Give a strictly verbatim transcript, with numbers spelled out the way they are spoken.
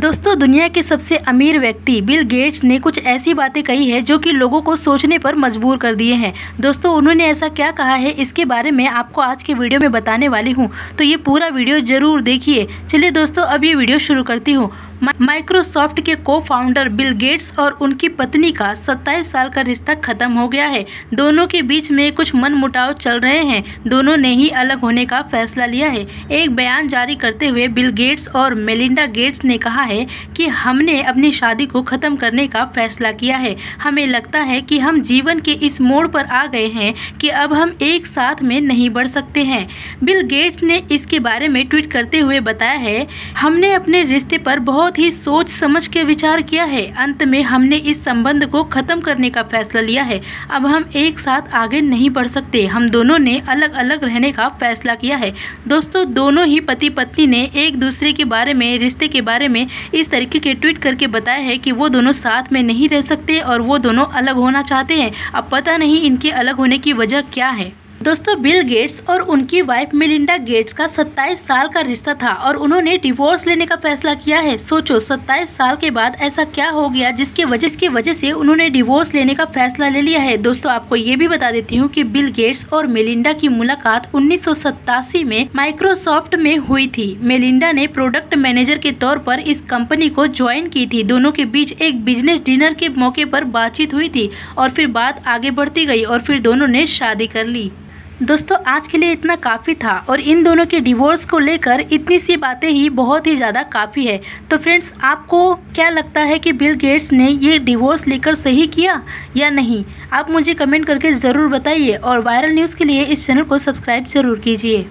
दोस्तों दुनिया के सबसे अमीर व्यक्ति बिल गेट्स ने कुछ ऐसी बातें कही है जो कि लोगों को सोचने पर मजबूर कर दिए हैं। दोस्तों उन्होंने ऐसा क्या कहा है इसके बारे में आपको आज के वीडियो में बताने वाली हूं, तो ये पूरा वीडियो जरूर देखिए। चलिए दोस्तों अब ये वीडियो शुरू करती हूं। माइक्रोसॉफ्ट के को फाउंडर बिल गेट्स और उनकी पत्नी का सत्ताईस साल का रिश्ता खत्म हो गया है। दोनों के बीच में कुछ मनमुटाव चल रहे हैं। दोनों ने ही अलग होने का फैसला लिया है। एक बयान जारी करते हुए बिल गेट्स और मेलिंडा गेट्स ने कहा है कि हमने अपनी शादी को ख़त्म करने का फैसला किया है। हमें लगता है कि हम जीवन के इस मोड़ पर आ गए हैं कि अब हम एक साथ में नहीं बढ़ सकते हैं। बिल गेट्स ने इसके बारे में ट्वीट करते हुए बताया है, हमने अपने रिश्ते पर बहुत बहुत ही सोच समझ के विचार किया है। अंत में हमने इस संबंध को ख़त्म करने का फैसला लिया है। अब हम एक साथ आगे नहीं बढ़ सकते। हम दोनों ने अलग अलग रहने का फैसला किया है। दोस्तों दोनों ही पति पत्नी ने एक दूसरे के बारे में, रिश्ते के बारे में इस तरीके के ट्वीट करके बताया है कि वो दोनों साथ में नहीं रह सकते और वो दोनों अलग होना चाहते हैं। अब पता नहीं इनके अलग होने की वजह क्या है। दोस्तों बिल गेट्स और उनकी वाइफ मेलिंडा गेट्स का सत्ताईस साल का रिश्ता था और उन्होंने डिवोर्स लेने का फैसला किया है। सोचो सत्ताईस साल के बाद ऐसा क्या हो गया जिसके वजह की वजह से उन्होंने डिवोर्स लेने का फैसला ले लिया है। दोस्तों आपको ये भी बता देती हूँ कि बिल गेट्स और मेलिंडा की मुलाकात उन्नीस सौ सत्तासी में माइक्रोसॉफ्ट में हुई थी। मेलिंडा ने प्रोडक्ट मैनेजर के तौर पर इस कंपनी को ज्वाइन की थी। दोनों के बीच एक बिजनेस डिनर के मौके पर बातचीत हुई थी और फिर बात आगे बढ़ती गई और फिर दोनों ने शादी कर ली। दोस्तों आज के लिए इतना काफ़ी था और इन दोनों के डिवोर्स को लेकर इतनी सी बातें ही बहुत ही ज़्यादा काफ़ी है। तो फ्रेंड्स आपको क्या लगता है कि बिल गेट्स ने ये डिवोर्स लेकर सही किया या नहीं? आप मुझे कमेंट करके ज़रूर बताइए और वायरल न्यूज़ के लिए इस चैनल को सब्सक्राइब ज़रूर कीजिए।